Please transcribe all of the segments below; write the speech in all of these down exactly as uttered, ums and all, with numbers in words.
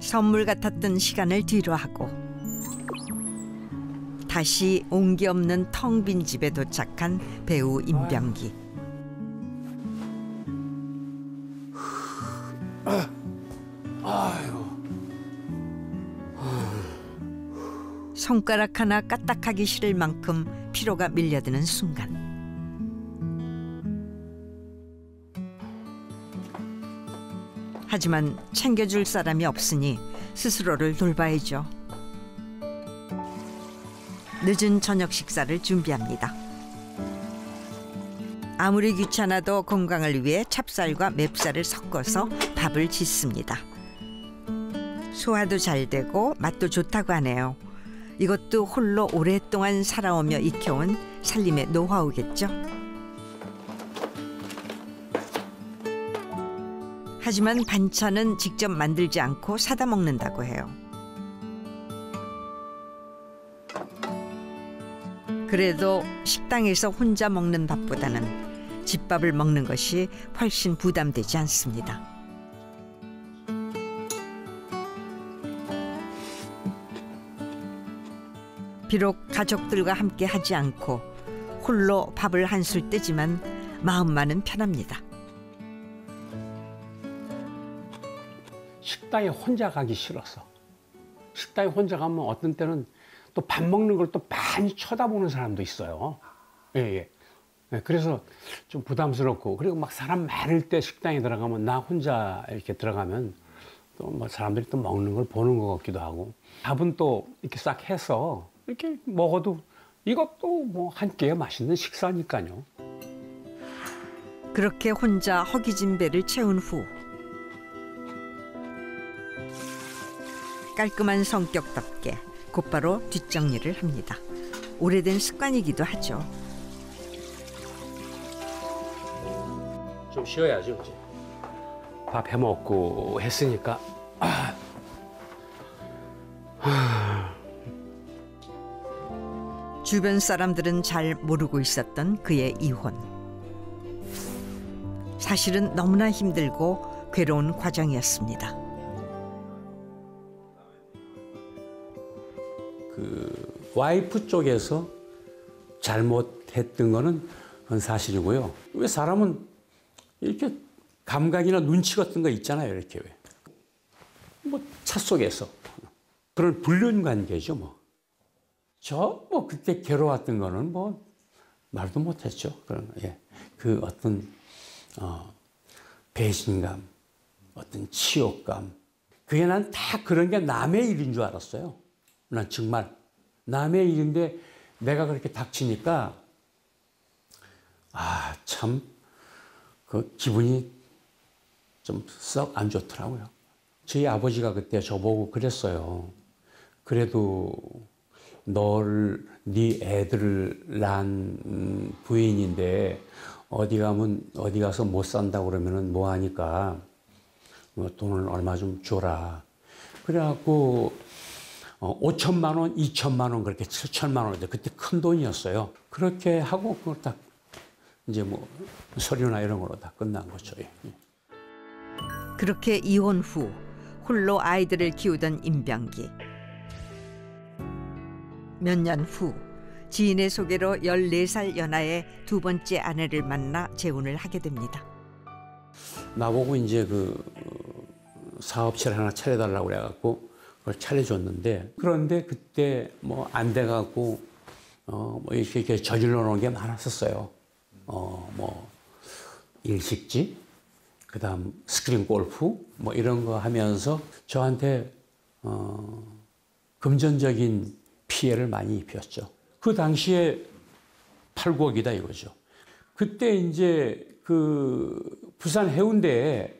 선물 같았던 시간을 뒤로하고 다시 온기 없는 텅 빈 집에 도착한 배우 임병기. 아유. 손가락 하나 까딱하기 싫을 만큼 피로가 밀려드는 순간. 하지만 챙겨줄 사람이 없으니 스스로를 돌봐야죠. 늦은 저녁 식사를 준비합니다. 아무리 귀찮아도 건강을 위해 찹쌀과 맵쌀을 섞어서 밥을 짓습니다. 소화도 잘 되고 맛도 좋다고 하네요. 이것도 홀로 오랫동안 살아오며 익혀온 살림의 노하우겠죠. 하지만 반찬은 직접 만들지 않고 사다 먹는다고 해요. 그래도 식당에서 혼자 먹는 밥보다는 집밥을 먹는 것이 훨씬 부담되지 않습니다. 비록 가족들과 함께 하지 않고 홀로 밥을 한술 뜨지만 마음만은 편합니다. 식당에 혼자 가기 싫었어. 식당에 혼자 가면 어떤 때는 또 밥 먹는 걸 또 많이 쳐다보는 사람도 있어요. 예, 예. 예, 그래서 좀 부담스럽고, 그리고 막 사람 많을 때 식당에 들어가면 나 혼자 이렇게 들어가면 또 뭐 사람들이 또 먹는 걸 보는 것 같기도 하고, 밥은 또 이렇게 싹 해서 이렇게 먹어도 이것도 뭐 한 끼의 맛있는 식사니까요. 그렇게 혼자 허기진 배를 채운 후 깔끔한 성격답게 곧바로 뒷정리를 합니다. 오래된 습관이기도 하죠. 좀 쉬어야죠. 이제. 밥 해먹고 했으니까. 아. 아. 주변 사람들은 잘 모르고 있었던 그의 이혼. 사실은 너무나 힘들고 괴로운 과정이었습니다. 그 와이프 쪽에서 잘못했던 거는 그건 사실이고요. 왜 사람은 이렇게 감각이나 눈치 같은 거 있잖아요. 이렇게 왜 뭐 차 속에서 그런 불륜 관계죠 뭐. 저 뭐 그때 괴로웠던 거는 뭐 말도 못했죠. 그런 예. 그 어떤 어, 배신감, 어떤 치욕감, 그게 난 다 그런 게 남의 일인 줄 알았어요. 난 정말 남의 일인데 내가 그렇게 닥치니까 아, 참 그 기분이 좀 썩 안 좋더라고요. 저희 아버지가 그때 저보고 그랬어요. 그래도 널, 네 애들을 낳은 부인인데 어디 가면 어디 가서 못 산다 그러면은 뭐 하니까 뭐 돈을 얼마 좀 줘라. 그래갖고 어, 오천만 원, 이천만 원, 그렇게 칠천만 원인데 그때 큰 돈이었어요. 그렇게 하고 그걸 딱 이제 뭐 서류나 이런 걸로 다 끝난 거죠. 예. 그렇게 이혼 후 홀로 아이들을 키우던 임병기. 몇 년 후 지인의 소개로 열네 살 연하의 두 번째 아내를 만나 재혼을 하게 됩니다. 나보고 이제 그 사업체를 하나 차려달라고 그래갖고 그걸 차려줬는데, 그런데 그때 뭐 안 돼가고 어 뭐 이렇게, 이렇게 저질러 놓은 게 많았었어요. 어 뭐 일식집, 그다음 스크린 골프 뭐 이런 거 하면서 저한테 어 금전적인 피해를 많이 입혔죠. 그 당시에 팔, 구억이다 이거죠. 그때 이제 그 부산 해운대에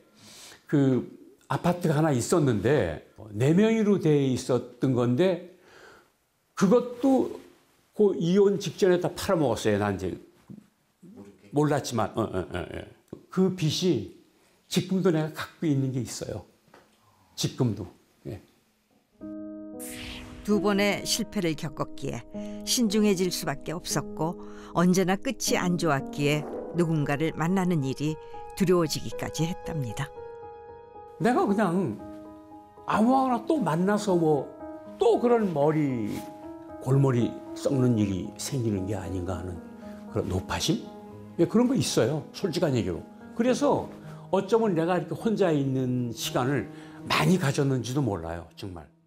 그 아파트가 하나 있었는데 네 명이로 돼 있었던 건데 그것도 그 이혼 직전에 다 팔아먹었어요. 난 이제 몰랐지만 어, 어, 어. 그 빚이 지금도 내가 갖고 있는 게 있어요. 지금도. 예. 두 번의 실패를 겪었기에 신중해질 수밖에 없었고 언제나 끝이 안 좋았기에 누군가를 만나는 일이 두려워지기까지 했답니다. 내가 그냥 아무거나 또 만나서 뭐 또 그런 머리 골머리 썩는 일이 생기는 게 아닌가 하는 그런 노파심? 예, 그런 거 있어요. 솔직한 얘기로. 그래서 어쩌면 내가 이렇게 혼자 있는 시간을 많이 가졌는지도 몰라요. 정말.